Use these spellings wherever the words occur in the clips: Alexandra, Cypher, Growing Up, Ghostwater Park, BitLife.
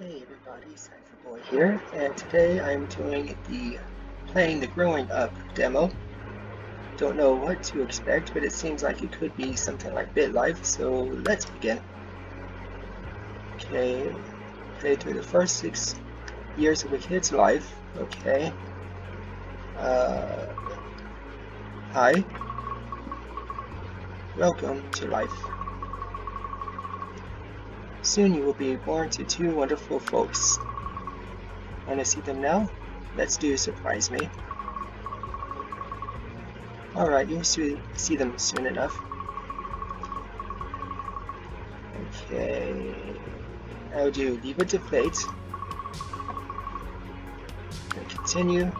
Hey everybody, Cypher Boy here, and today I'm doing playing the Growing Up demo. Don't know what to expect, but it seems like it could be something like BitLife, so let's begin. Okay, play through the first 6 years of a kid's life. Okay. Hi. Welcome to life. Soon you will be born to two wonderful folks. Want to see them now? Let's do surprise me. Alright, you'll see them soon enough. Okay. I'll do leave it to fate. And continue.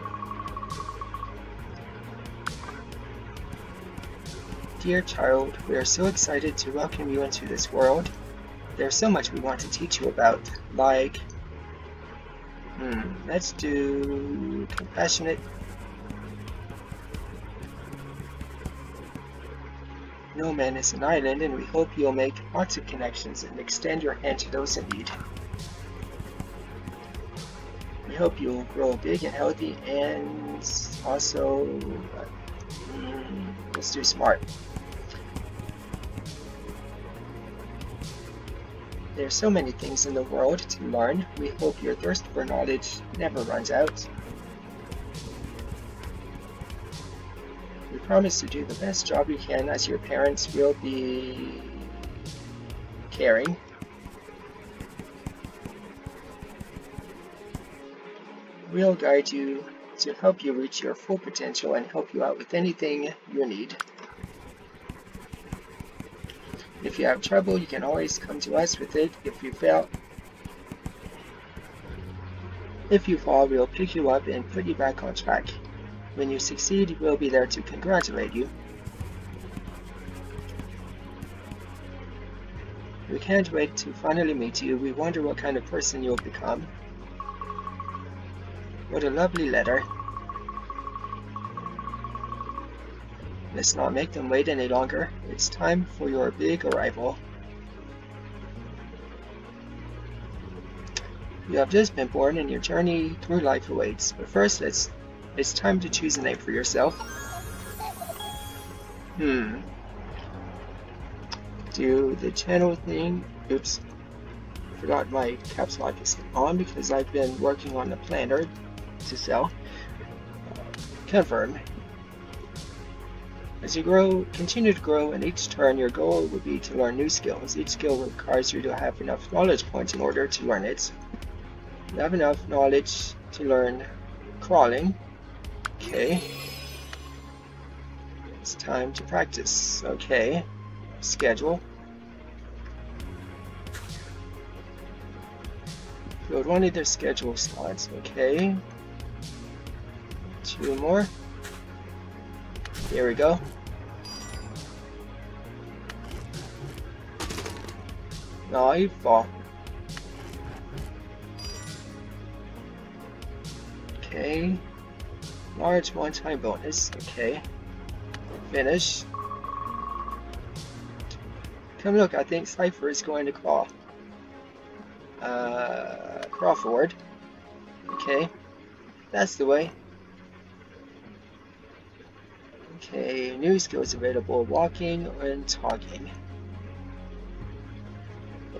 Dear child, we are so excited to welcome you into this world. There's so much we want to teach you about, like, let's do compassionate. No man is an island, and we hope you'll make lots of connections and extend your hand to those in need. We hope you'll grow big and healthy, and also, let's do smart. There are so many things in the world to learn. We hope your thirst for knowledge never runs out. We promise to do the best job we can, as your parents will be caring. We'll guide you to help you reach your full potential and help you out with anything you need. If you have trouble, you can always come to us with it. If you fall, we'll pick you up and put you back on track. When you succeed, we'll be there to congratulate you. We can't wait to finally meet you. We wonder what kind of person you'll become. What a lovely letter. Let's not make them wait any longer. It's time for your big arrival. You have just been born and your journey through life awaits. But first, it's time to choose a name for yourself. Do the channel thing. Oops. I forgot my caps lock is on because I've been working on a planner to sell. Confirm. As you continue to grow, in each turn, your goal will be to learn new skills. Each skill requires you to have enough knowledge points in order to learn it. You have enough knowledge to learn crawling. Okay. It's time to practice. Okay. Schedule. Load one of their schedule slots. Okay. Two more. There we go. No, you fall. Okay. Large one-time bonus. Okay. Finish. Come look, I think Cypher is going to crawl. Crawl forward. Okay. That's the way. Okay, new skills available, walking and talking.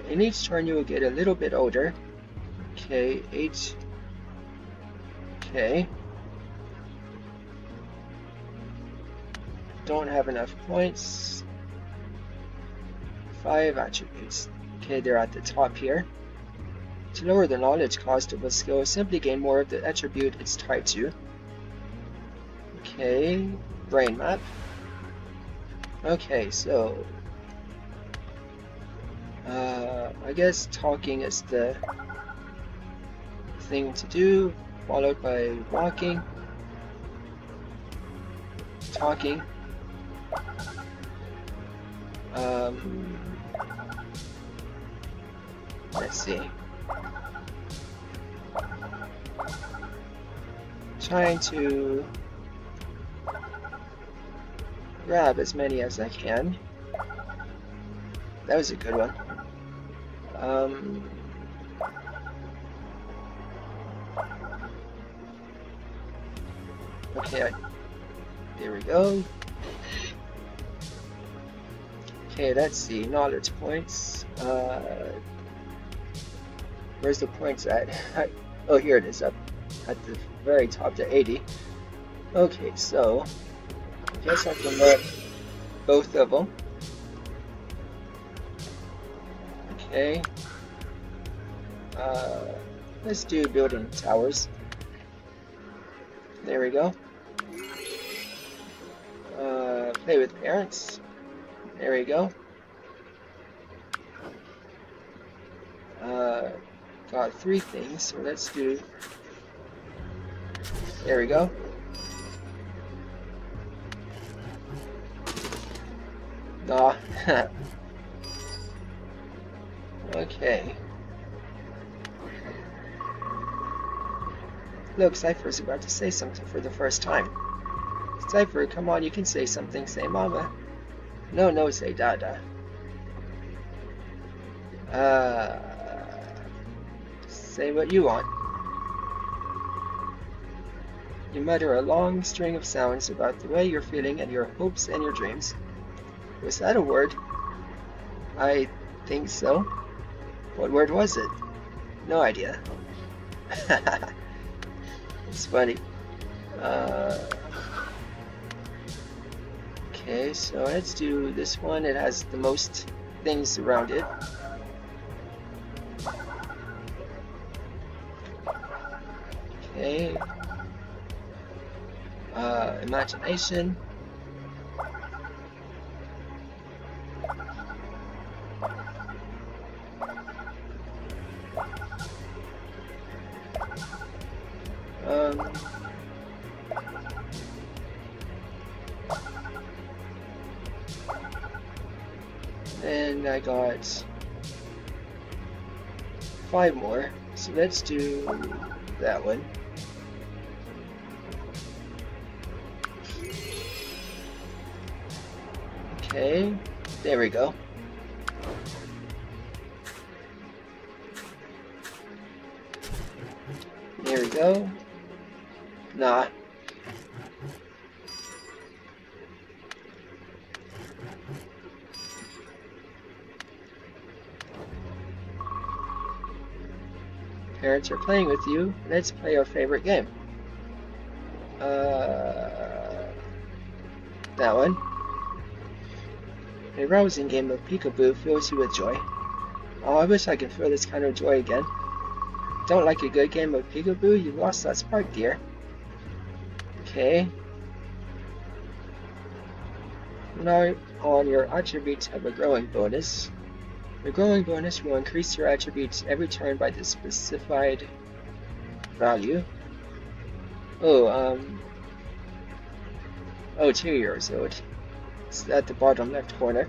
In each turn you will get a little bit older. Okay, okay. Don't have enough points. 5 attributes. Okay, they're at the top here. To lower the knowledge cost of a skill, simply gain more of the attribute it's tied to. Okay. Brain map. Okay, so I guess talking is the thing to do, followed by walking, talking. Let's see. Trying to grab as many as I can. That was a good one. Okay, there we go. Okay, let's see, knowledge points. Where's the points at? Oh, here it is, up at the very top to 80. Okay, so I guess I can mark both of them. Okay. Let's do building towers. There we go. Play with parents. There we go. Got three things, so let's do. There we go. Nah. Okay. Look, Cypher's about to say something for the first time. Cypher, come on, you can say something. Say mama. No, no, say dada. Say what you want. You mutter a long string of sounds about the way you're feeling and your hopes and your dreams. Was that a word? I think so. What word was it? No idea. It's funny. Okay, so let's do this one. It has the most things around it. Okay. Imagination. Then I got 5 more, so let's do that one. Okay, there we go. There we go. Nah. Parents are playing with you. Let's play our favorite game. That one. A rousing game of peekaboo fills you with joy. Oh, I wish I could feel this kind of joy again. Don't like a good game of peekaboo? You lost that spark, dear. Okay. Now on your attributes have a growing bonus. The growing bonus will increase your attributes every turn by the specified value. Oh, 2 years old. It's at the bottom left corner.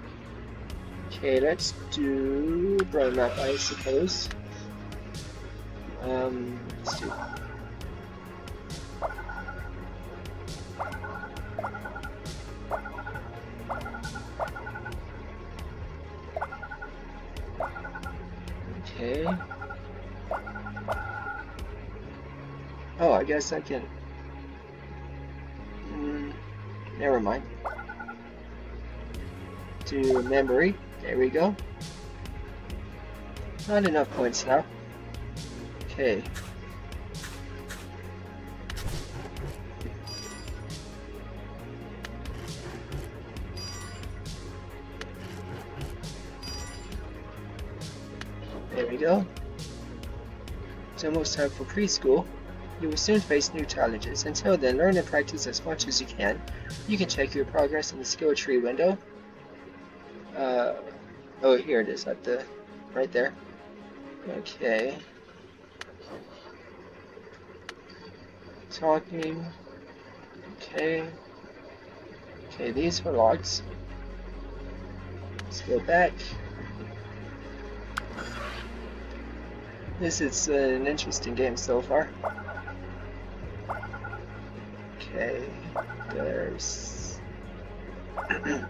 Okay, let's do brain map, I suppose. Let's do. Okay. Oh, I guess I can. Never mind. To memory. There we go. Not enough points now. Okay. There we go. It's almost time for preschool. You will soon face new challenges. Until then, learn and practice as much as you can. You can check your progress in the skill tree window. Oh, here it is at the right there. Okay. Talking. Okay. Okay, these were logs. Let's go back. This is an interesting game so far. Okay, there's... okay,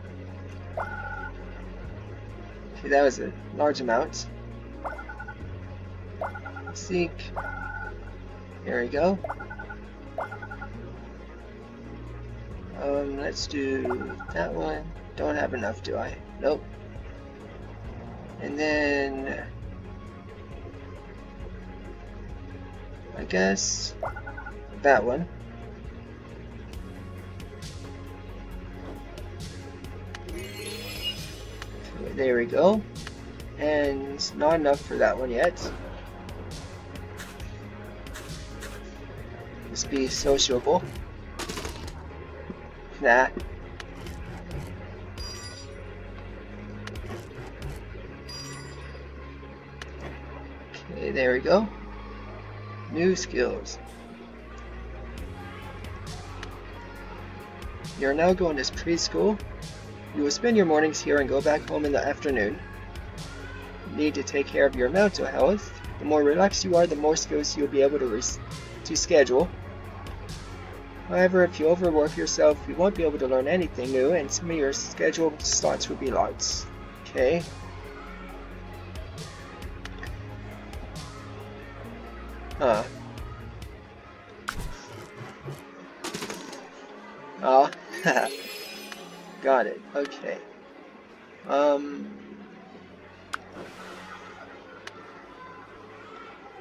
that was a large amount. Seek. There we go. Let's do that one. Don't have enough, do I? Nope. And then I guess that one. There we go. And it's not enough for that one yet. Let's be sociable. Nah. Okay, there we go. New skills. You are now going to preschool. You will spend your mornings here and go back home in the afternoon. You need to take care of your mental health. The more relaxed you are, the more skills you'll be able to schedule. However, if you overwork yourself, you won't be able to learn anything new, and some of your scheduled slots will be lost. Okay. Huh. Oh, haha. Got it. Okay.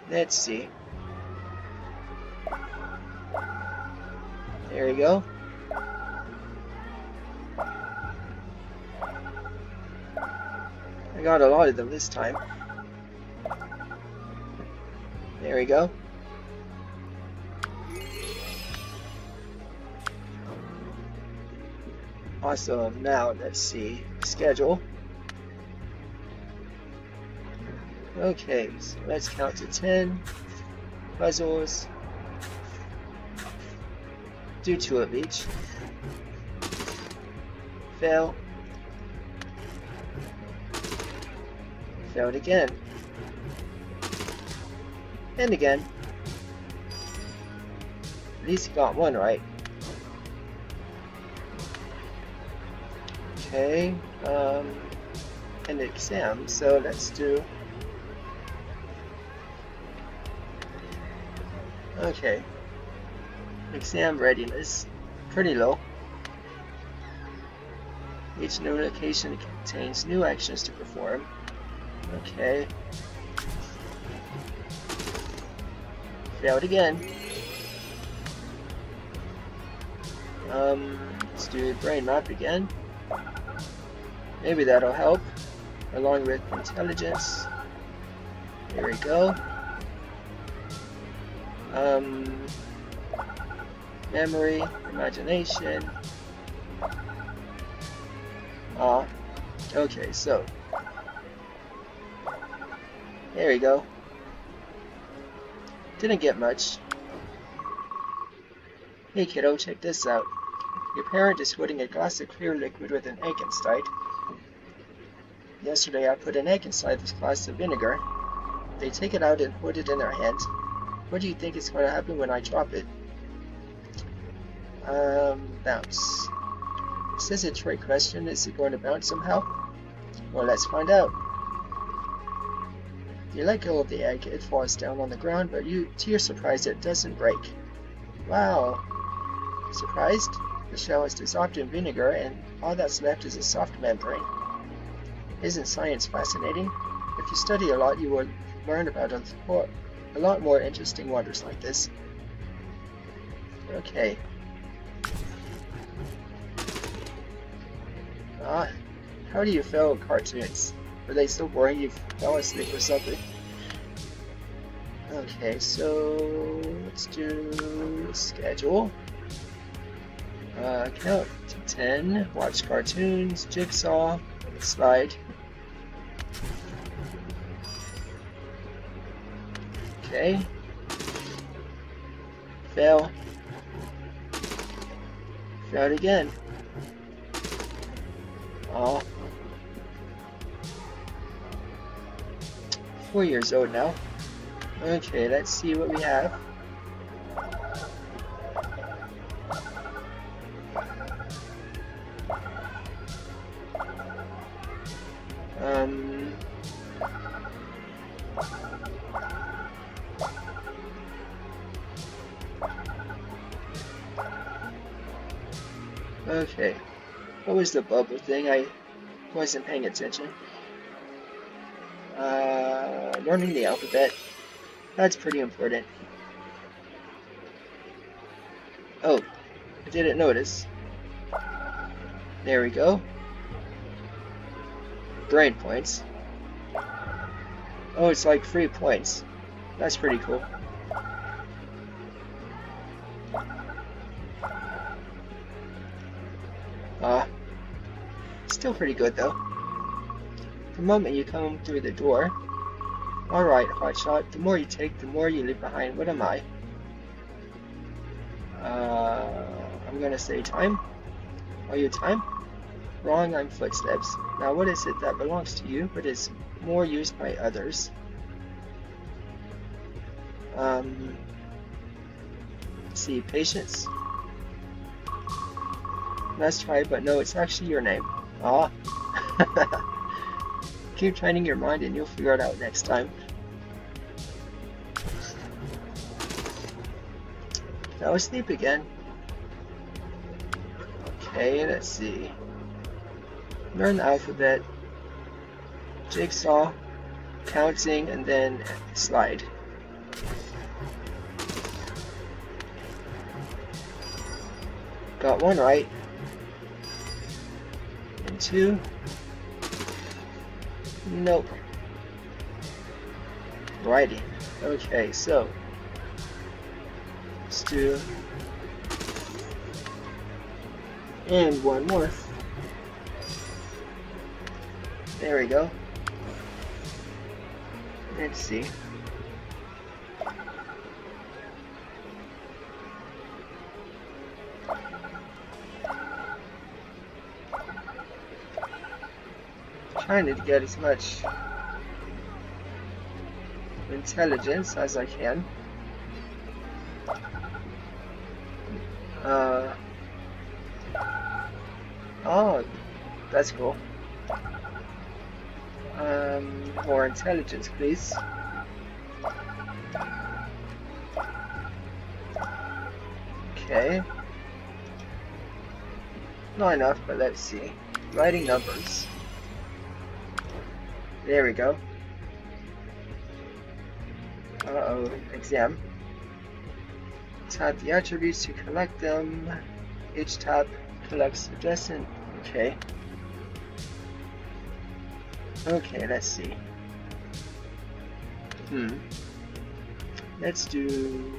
Let's see. There we go. I got a lot of them this time. There we go. Awesome. Now let's see. Schedule. Okay, so let's count to 10. Puzzles. Do 2 of each. Fail. Failed again. And again. At least you got one right. Okay, an exam, so let's do... Okay. Exam readiness, pretty low. Each new location contains new actions to perform. Okay. Failed again. Let's do brain map again. Maybe that'll help, along with intelligence. There we go. Memory, imagination. Okay, so. There we go. Didn't get much. Hey kiddo, check this out. Your parent is holding a glass of clear liquid with an egg inside. Yesterday I put an egg inside this glass of vinegar. They take it out and hold it in their hands. What do you think is going to happen when I drop it? Bounce. Is this a trick question? Is it going to bounce somehow? Well, let's find out. You let go of the egg, it falls down on the ground, but to your surprise, it doesn't break. Wow! Surprised? The shell is dissolved in vinegar, and all that's left is a soft membrane. Isn't science fascinating? If you study a lot, you will learn about a lot more interesting wonders like this. Okay. How do you fail cartoons? Were they so boring you fell asleep or something? Okay, so let's do schedule. Count to 10, watch cartoons, jigsaw, slide. Okay. Fail. Failed again. Oh. 4 years old now. Okay, let's see what we have. Okay. What was the bubble thing? I wasn't paying attention. Learning the alphabet. That's pretty important. Oh, I didn't notice. There we go. Brain points. Oh, it's like free points. That's pretty cool. Still pretty good though. The moment you come through the door. Alright, hotshot. The more you take, the more you leave behind. What am I? I'm gonna say time. Are you time? Wrong, I'm footsteps. Now what is it that belongs to you, but is more used by others? Let's see, patience. Let's try, but no, it's actually your name. Ah. Keep training your mind and you'll figure it out next time. Now sleep again. Okay, let's see. Learn the alphabet, jigsaw, counting, and then slide. Got one right. And two. Nope. Righty. Okay, so let's do and one more. There we go. Let's see. Trying to get as much intelligence as I can. Oh, that's cool. More intelligence, please. Okay. Not enough, but let's see. Writing numbers. There we go. Uh-oh, exam. Tap the attributes to collect them. Each tap collects adjacent. Okay. Okay, let's see. Let's do...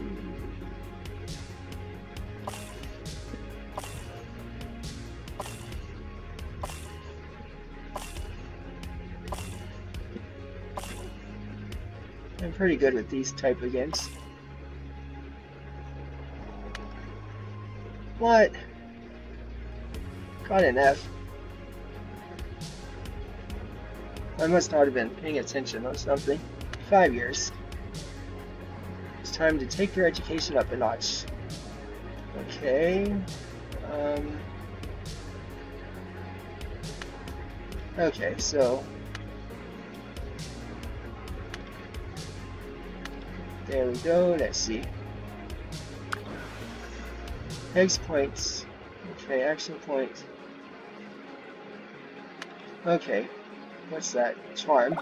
I'm pretty good with these type of games. What? Got an F. I must not have been paying attention or something. 5 years. It's time to take your education up a notch. Okay. Okay, so... there we go, let's see. Hex points. Okay, action points. Okay. What's that? Charm.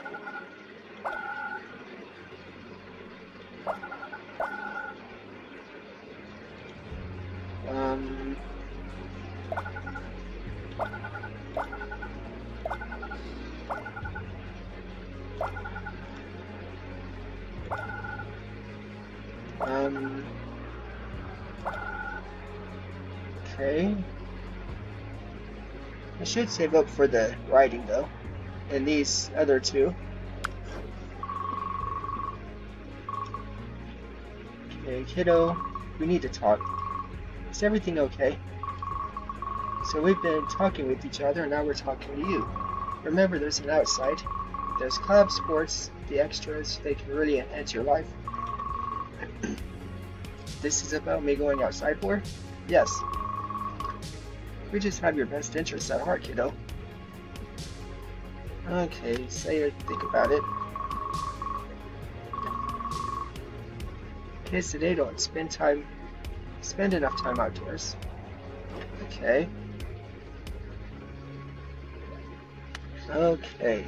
Okay. I should save up for the writing though. And these other two. Okay, kiddo, we need to talk. Is everything okay? So we've been talking with each other and now we're talking to you. Remember, there's an outside. There's club sports, the extras, they can really enhance your life. This is about me going outside for? Yes. We just have your best interests at heart, kiddo. Okay, say or think about it. Kids today don't spend enough time outdoors. Okay. Okay.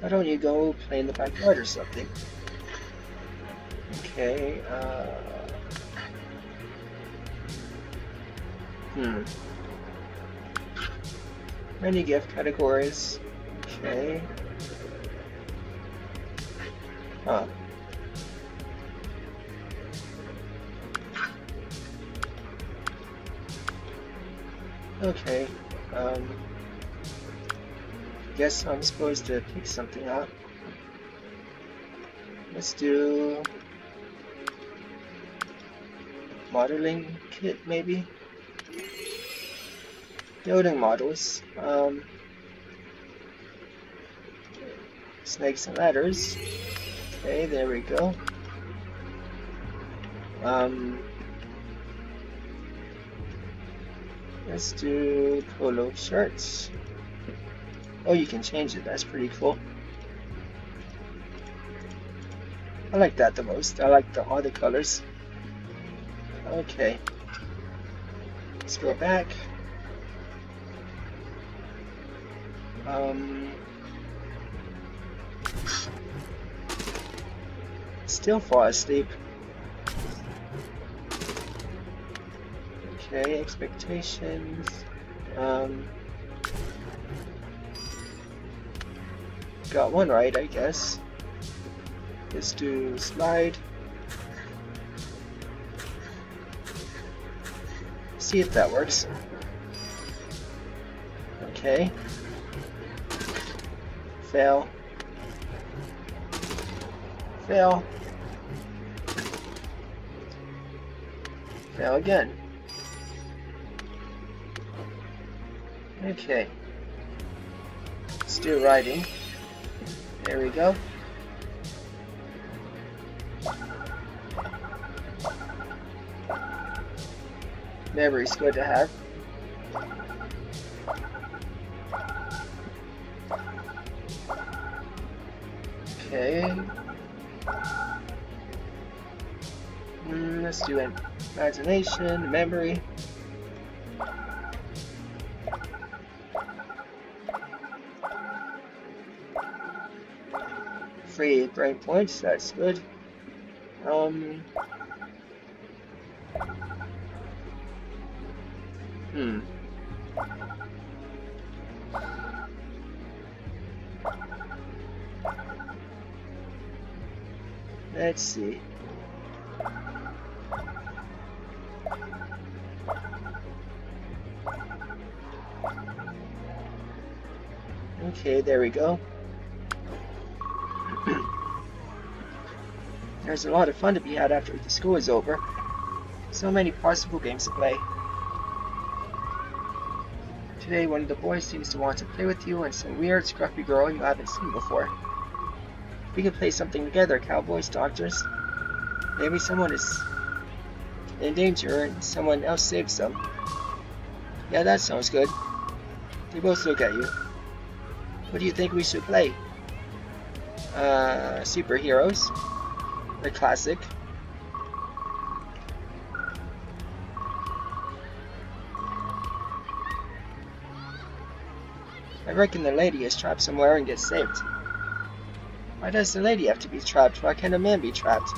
Why don't you go play in the backyard or something? Okay, Many gift categories. Okay. Huh. Okay, guess I'm supposed to pick something up. Let's do modeling kit, maybe? Building models, snakes and ladders. Okay, there we go. Let's do polo shirts. Oh, you can change it. That's pretty cool. I like that the most. I like all the colors. Okay. Let's go back. Still fall asleep. Okay, expectations. Got one right, I guess. Let's do slide. See if that works. Okay. Fail. Fail. Fail again. Okay, let's do riding. There we go. Memory's good to have. Okay. Let's do imagination, memory. Free brain points, that's good. Let's see. Okay, there we go. There's a lot of fun to be had after the school is over. So many possible games to play. Today one of the boys seems to want to play with you and some weird scruffy girl you haven't seen before. We can play something together, cowboys, doctors. Maybe someone is in danger and someone else saves them. Yeah, that sounds good. They both look at you. What do you think we should play? Superheroes. The classic. I reckon the lady is trapped somewhere and gets saved. Why does the lady have to be trapped? Why can't a man be trapped?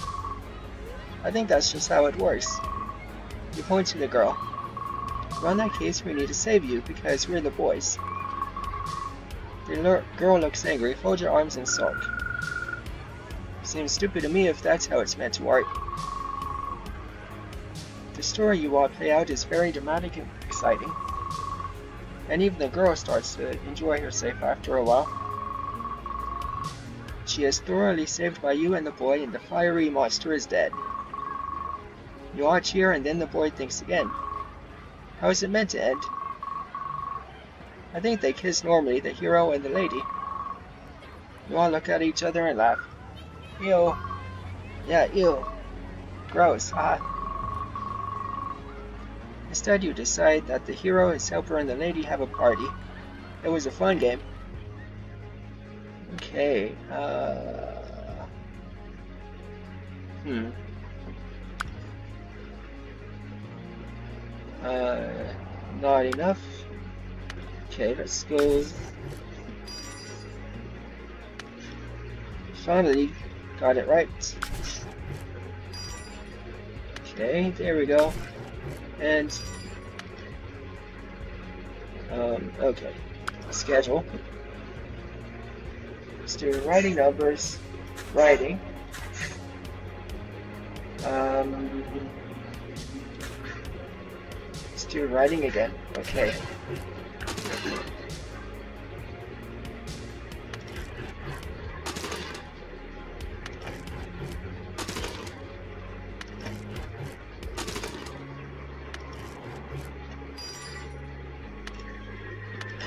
I think that's just how it works. You point to the girl. Well, in that case, we need to save you because we're the boys. The girl looks angry. Fold your arms and sulk. Seems stupid to me if that's how it's meant to work. The story you all play out is very dramatic and exciting. And even the girl starts to enjoy herself after a while. She is thoroughly saved by you and the boy, and the fiery monster is dead. You all cheer, and then the boy thinks again. How is it meant to end? I think they kiss normally, the hero and the lady. You all look at each other and laugh. Ew. Yeah, ew. Gross, huh? Instead, you decide that the hero, his helper, and the lady have a party. It was a fun game. Okay, Not enough. Okay, let's go. Finally, got it right. Okay, there we go. And okay, schedule. Let's do writing numbers, writing. Let's do writing again. Okay.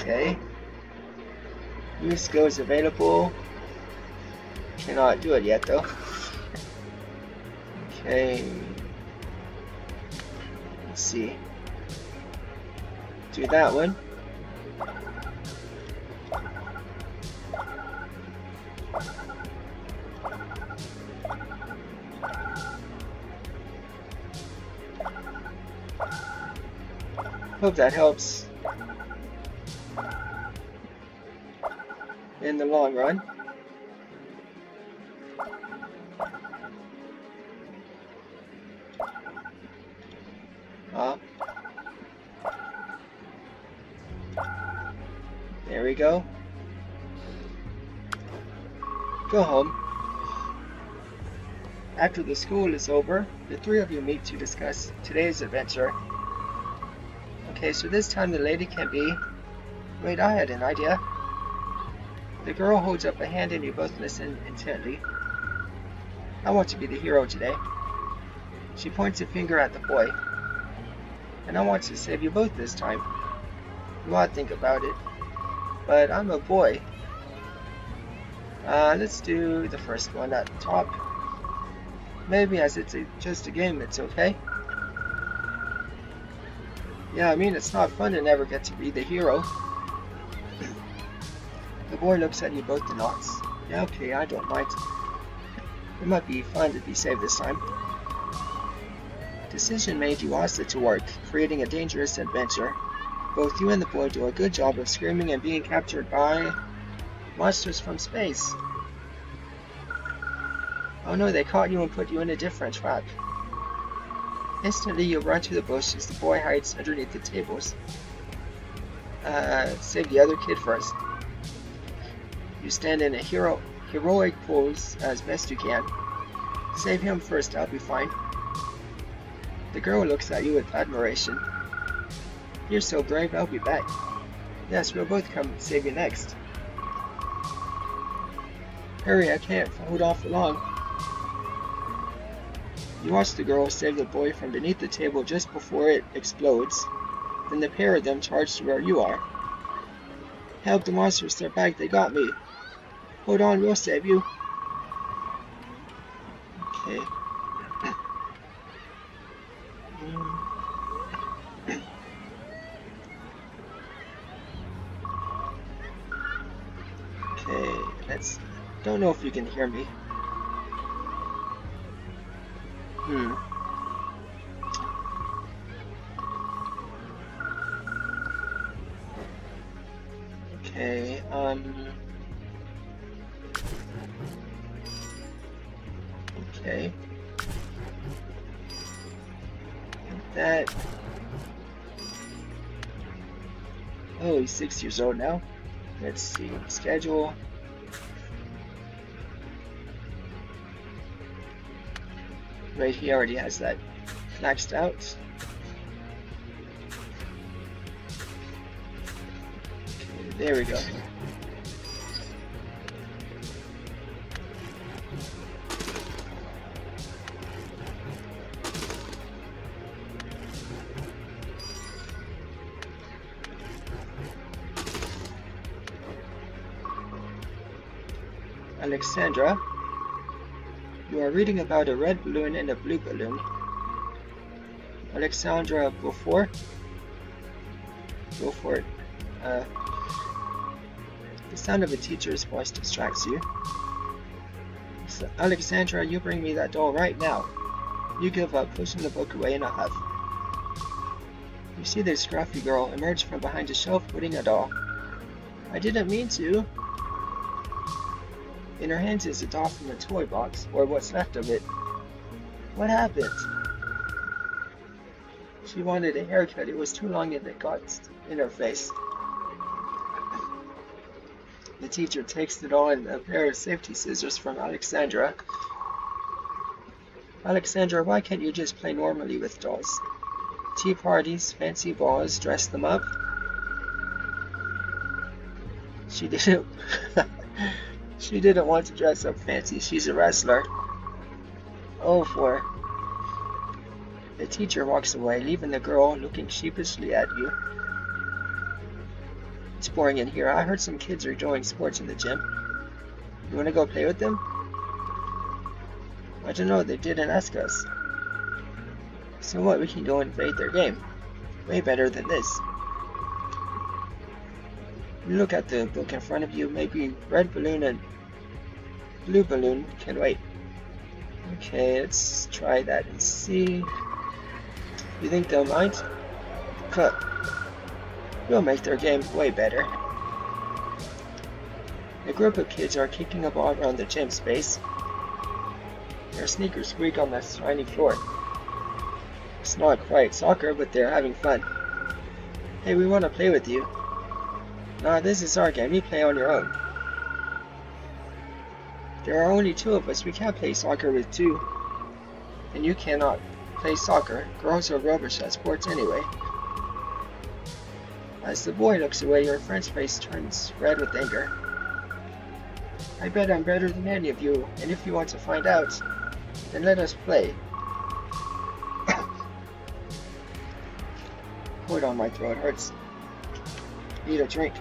Okay. New skill is available. Cannot do it yet though. Okay. Let's see. Do that one. Hope that helps in the long run. There we go. Go home. After the school is over, the three of you meet to discuss today's adventure. Okay, so this time the lady can be... Wait, I had an idea. The girl holds up a hand and you both listen intently. I want to be the hero today. She points a finger at the boy. And I want to save you both this time. You ought to think about it. But I'm a boy. Let's do the first one at the top. Maybe as it's just a game, it's okay. Yeah, I mean, it's not fun to never get to be the hero. The boy looks at you both and nods. Yeah, okay, I don't mind. It might be fun to be saved this time. Decision made, you are set to work, creating a dangerous adventure. Both you and the boy do a good job of screaming and being captured by monsters from space. Oh no, they caught you and put you in a different trap. Instantly, you run to the bushes. The boy hides underneath the tables. Save the other kid first. You stand in a heroic pose as best you can. Save him first, I'll be fine. The girl looks at you with admiration. You're so brave, I'll be back. Yes, we'll both come save you next. Hurry, I can't hold on for long. You watch the girl save the boy from beneath the table just before it explodes. Then the pair of them charge to where you are. Help the monsters, they're back, they got me. Hold on, we'll save you. Okay. Okay, let's... Don't know if you can hear me. Okay, okay. That... Oh, he's 6 years old now. Let's see, schedule. Wait, he already has that maxed out. Okay, there we go. Alexandra, you are reading about a red balloon and a blue balloon. Alexandra, go for it. The sound of a teacher's voice distracts you. So, Alexandra, you bring me that doll right now. You give up, pushing the book away in a huff. We see this scruffy girl emerge from behind a shelf holding a doll. I didn't mean to. In her hands is a doll from a toy box, or what's left of it. What happened? She wanted a haircut. It was too long and it got in her face. The teacher takes the doll and a pair of safety scissors from Alexandra. Alexandra, why can't you just play normally with dolls? Tea parties, fancy balls, dress them up. She didn't she didn't want to dress up fancy. She's a wrestler. Oh, for. The teacher walks away, leaving the girl looking sheepishly at you. It's boring in here. I heard some kids are doing sports in the gym. You want to go play with them? I don't know, they didn't ask us. So what, we can go invade their game. Way better than this. You look at the book in front of you, maybe red balloon and blue balloon can wait. Okay, let's try that and see. You think they'll mind? Huh. We'll make their game way better. A group of kids are kicking a ball around the gym space. Their sneakers squeak on that shiny floor. It's not quite soccer, but they're having fun. Hey, we want to play with you. Nah, this is our game. You play on your own. There are only two of us. We can't play soccer with two. And you cannot play soccer. Girls are rubbish at sports anyway. As the boy looks away, your friend's face turns red with anger. I bet I'm better than any of you, and if you want to find out, then let us play. Hold on, my throat hurts. Need a drink.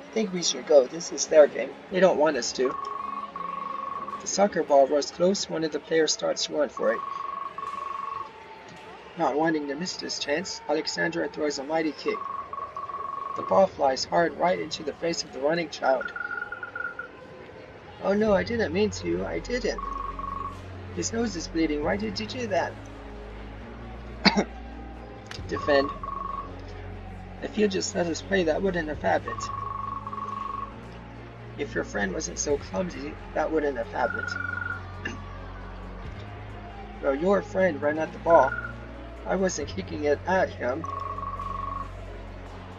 I think we should go. This is their game. They don't want us to. The soccer ball rolls close. One of the players starts to run for it. Not wanting to miss this chance, Alexandra throws a mighty kick. The ball flies hard right into the face of the running child. Oh no, I didn't mean to. I didn't. His nose is bleeding. Why did you do that? Defend. If you just let us play, that wouldn't have happened. If your friend wasn't so clumsy, that wouldn't have happened. Well, your friend ran at the ball. I wasn't kicking it at him.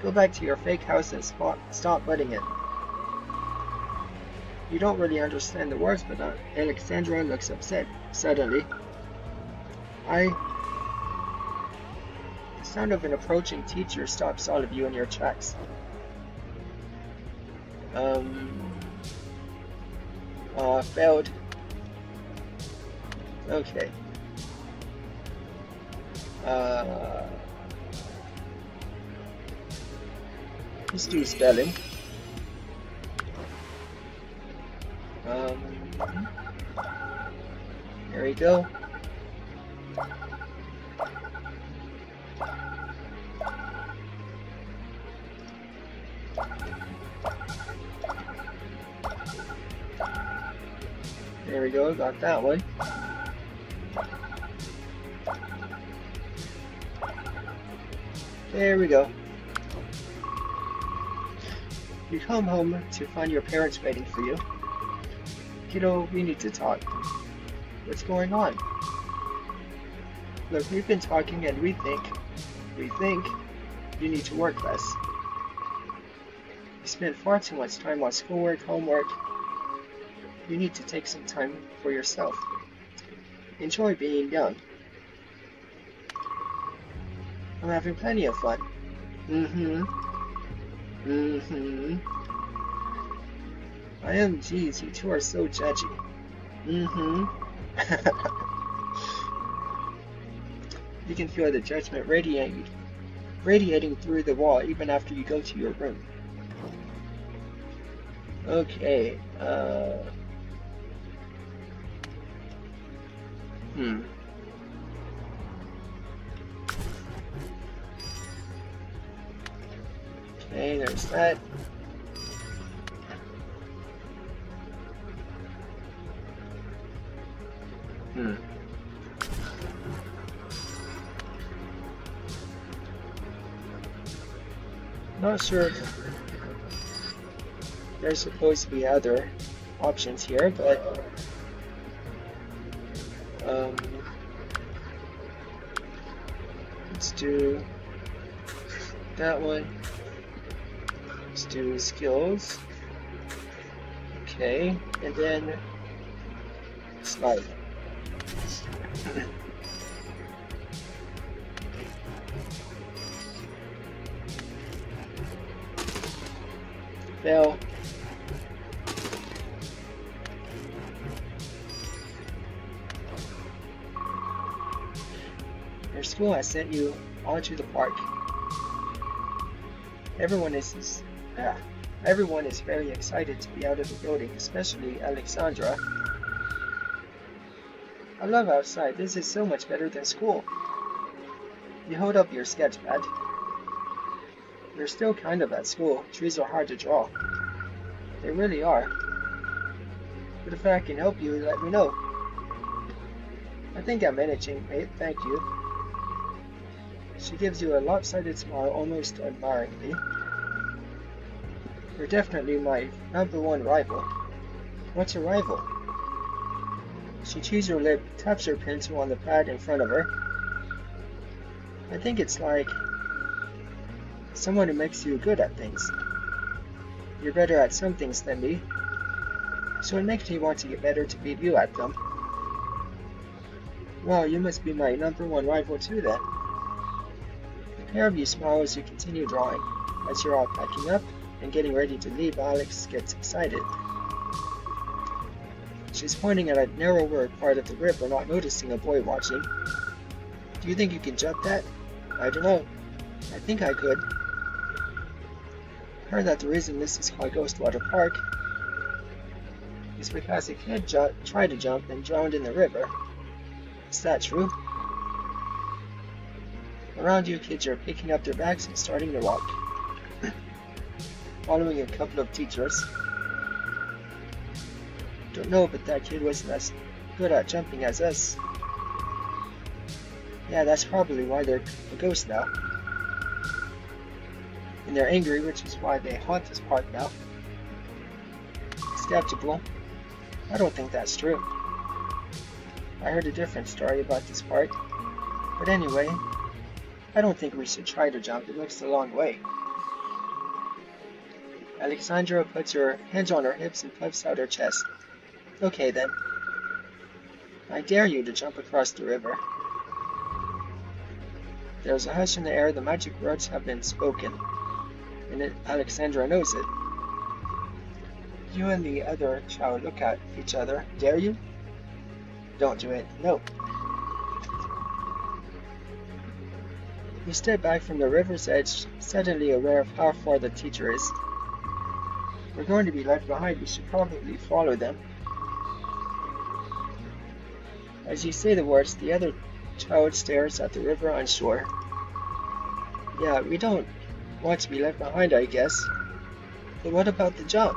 Go back to your fake house and stop butting it. You don't really understand the words, but Alexandra looks upset suddenly. The sound of an approaching teacher stops all of you in your tracks. Failed. Okay. Let's do spelling. There we go. There we go, got that one. There we go. You come home to find your parents waiting for you. Kiddo, we need to talk. What's going on? Look, we've been talking and we think you need to work less. You spend far too much time on schoolwork, homework. You need to take some time for yourself. Enjoy being young. I'm having plenty of fun. I am, geez, you two are so judgy. You can feel the judgment radiating through the wall even after you go to your room. Okay, Okay, there's that. Not sure if there's supposed to be other options here, but let's do that one. Let's do skills. Okay, and then slide. Now, your school has sent you onto the park. Everyone is very excited to be out of the building, especially Alexandra. I love outside. This is so much better than school. You hold up your sketch pad. You're still kind of at school. Trees are hard to draw. They really are. But if I can help you, let me know. I think I'm managing, mate. Thank you. She gives you a lopsided smile, almost admiringly. You're definitely my #1 rival. What's a rival? She chews her lip, taps her pencil on the pad in front of her. I think it's like someone who makes you good at things. You're better at some things than me, so it makes me want to get better to beat you at them. Wow, you must be my #1 rival too then. A pair of you smile as you continue drawing. As you're all packing up and getting ready to leave, Alex gets excited. She's pointing at a narrower part of the river, not noticing a boy watching. Do you think you can jump that? I don't know. I think I could. Heard that the reason this is called Ghostwater Park is because a kid tried to jump and drowned in the river. Is that true? Around you, kids are picking up their bags and starting to walk, following a couple of teachers. Don't know, but that kid wasn't as good at jumping as us. Yeah, that's probably why they're a ghost now. And they're angry, which is why they haunt this park now. Skeptical. I don't think that's true. I heard a different story about this park. But anyway, I don't think we should try to jump. It looks a long way. Alexandra puts her hands on her hips and puffs out her chest. Okay then. I dare you to jump across the river. There's a hush in the air. The magic words have been spoken. And Alexandra knows it. You and the other child look at each other. Dare you? Don't do it. No. You step back from the river's edge, suddenly aware of how far the teacher is. We're going to be left behind. We should probably follow them. As you say the words, the other child stares at the river onshore. Yeah, we don't want to be left behind, I guess. But what about the jump?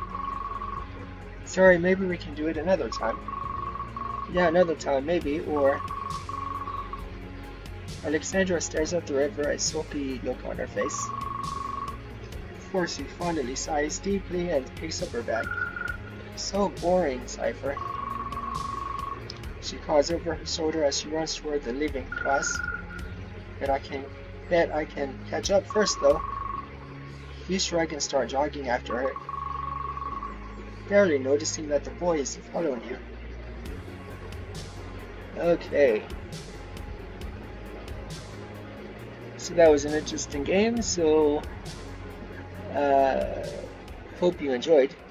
Sorry, maybe we can do it another time. Yeah, another time, maybe, or... Alexandra stares at the river, a sulky look on her face. Before she finally sighs deeply and picks up her bag. So boring, Cypher. She calls over her shoulder as she runs toward the leaving class. But I can catch up first, though. You shrug and start jogging after her, barely noticing that the boy is following you. Okay. So that was an interesting game, so hope you enjoyed.